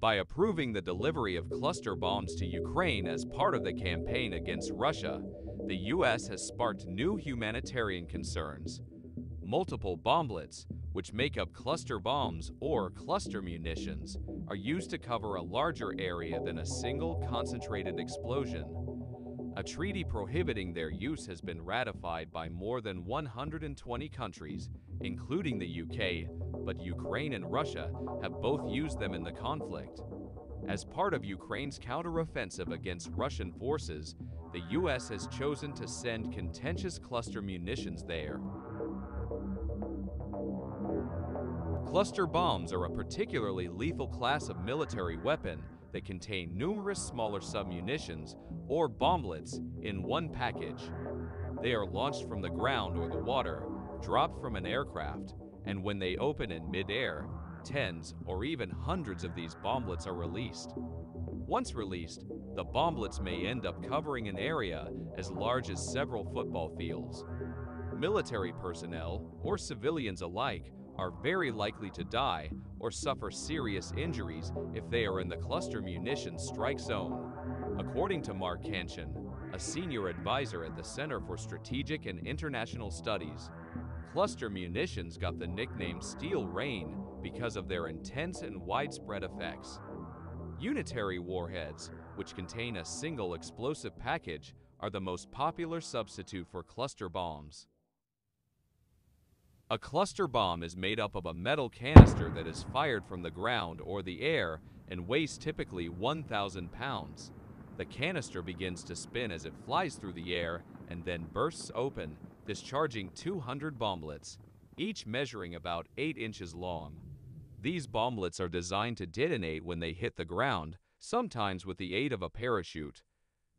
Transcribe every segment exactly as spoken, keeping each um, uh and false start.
by approving the delivery of cluster bombs to Ukraine as part of the campaign against Russia, the U S has sparked new humanitarian concerns. Multiple bomblets, which make up cluster bombs or cluster munitions, are used to cover a larger area than a single concentrated explosion. A treaty prohibiting their use has been ratified by more than one hundred twenty countries, including the U K, but Ukraine and Russia have both used them in the conflict. As part of Ukraine's counteroffensive against Russian forces, the U S has chosen to send contentious cluster munitions there. Cluster bombs are a particularly lethal class of military weapon that contain numerous smaller submunitions, or bomblets, in one package. They are launched from the ground or the water, dropped from an aircraft, and when they open in mid-air, tens or even hundreds of these bomblets are released. Once released, the bomblets may end up covering an area as large as several football fields. Military personnel, or civilians alike, are very likely to die or suffer serious injuries if they are in the cluster munitions strike zone. According to Mark Cancian, a senior advisor at the Center for Strategic and International Studies, cluster munitions got the nickname steel rain because of their intense and widespread effects. Unitary warheads, which contain a single explosive package, are the most popular substitute for cluster bombs. A cluster bomb is made up of a metal canister that is fired from the ground or the air and weighs typically one thousand pounds. The canister begins to spin as it flies through the air and then bursts open, discharging two hundred bomblets, each measuring about eight inches long. These bomblets are designed to detonate when they hit the ground, sometimes with the aid of a parachute.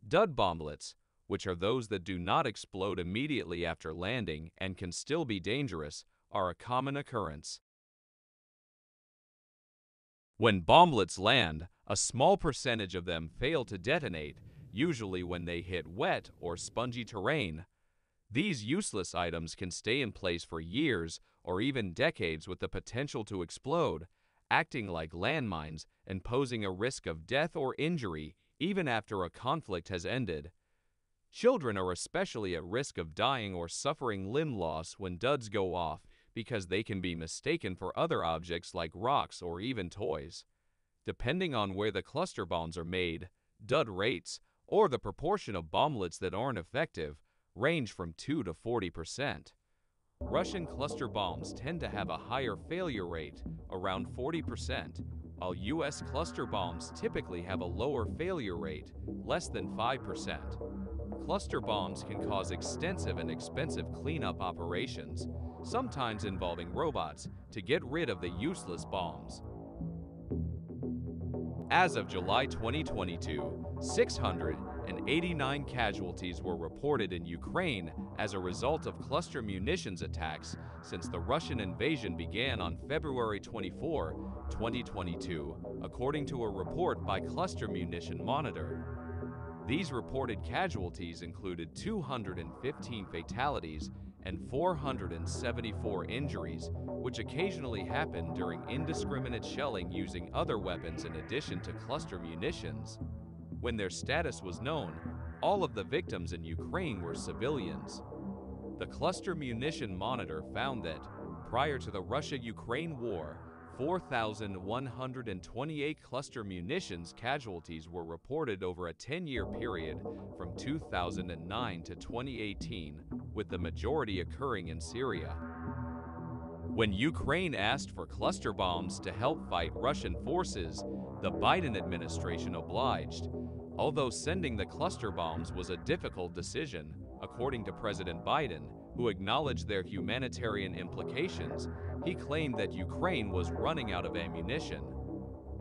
Dud bomblets, which are those that do not explode immediately after landing and can still be dangerous, are a common occurrence. When bomblets land, a small percentage of them fail to detonate, usually when they hit wet or spongy terrain. These useless items can stay in place for years or even decades with the potential to explode, acting like landmines and posing a risk of death or injury even after a conflict has ended. Children are especially at risk of dying or suffering limb loss when duds go off because they can be mistaken for other objects like rocks or even toys. Depending on where the cluster bombs are made, dud rates, or the proportion of bomblets that aren't effective, range from two to forty percent. Russian cluster bombs tend to have a higher failure rate, around forty percent, while U S cluster bombs typically have a lower failure rate, less than five percent. Cluster bombs can cause extensive and expensive cleanup operations, sometimes involving robots, to get rid of the useless bombs. As of July twenty twenty-two, six hundred eighty-nine casualties were reported in Ukraine as a result of cluster munitions attacks since the Russian invasion began on February twenty-fourth, twenty twenty-two, according to a report by Cluster Munition Monitor. These reported casualties included two hundred fifteen fatalities and four hundred seventy-four injuries, which occasionally happen during indiscriminate shelling using other weapons in addition to cluster munitions. When their status was known, all of the victims in Ukraine were civilians. The Cluster Munition Monitor found that, prior to the Russia-Ukraine war, four thousand one hundred twenty-eight cluster munitions casualties were reported over a ten-year period from two thousand nine to twenty eighteen, with the majority occurring in Syria. When Ukraine asked for cluster bombs to help fight Russian forces, the Biden administration obliged, although sending the cluster bombs was a difficult decision, according to President Biden, who acknowledged their humanitarian implications. He claimed that Ukraine was running out of ammunition.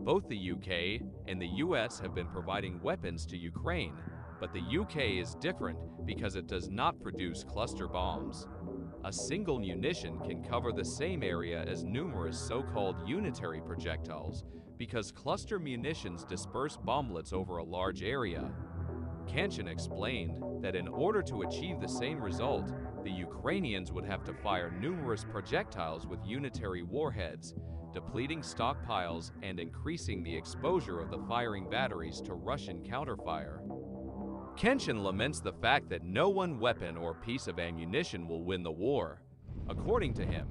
Both the U K and the U S have been providing weapons to Ukraine, but the U K is different because it does not produce cluster bombs. A single munition can cover the same area as numerous so-called unitary projectiles because cluster munitions disperse bomblets over a large area. Cancian explained that in order to achieve the same result, the Ukrainians would have to fire numerous projectiles with unitary warheads, depleting stockpiles and increasing the exposure of the firing batteries to Russian counterfire. Cancian laments the fact that no one weapon or piece of ammunition will win the war. According to him,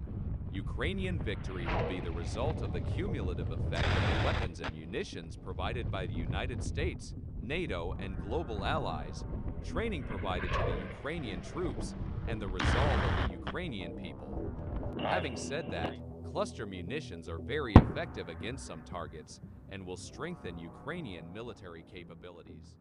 Ukrainian victory will be the result of the cumulative effect of the weapons and munitions provided by the United States, NATO, and global allies, training provided to the Ukrainian troops, and the resolve of the Ukrainian people. Having said that, cluster munitions are very effective against some targets and will strengthen Ukrainian military capabilities.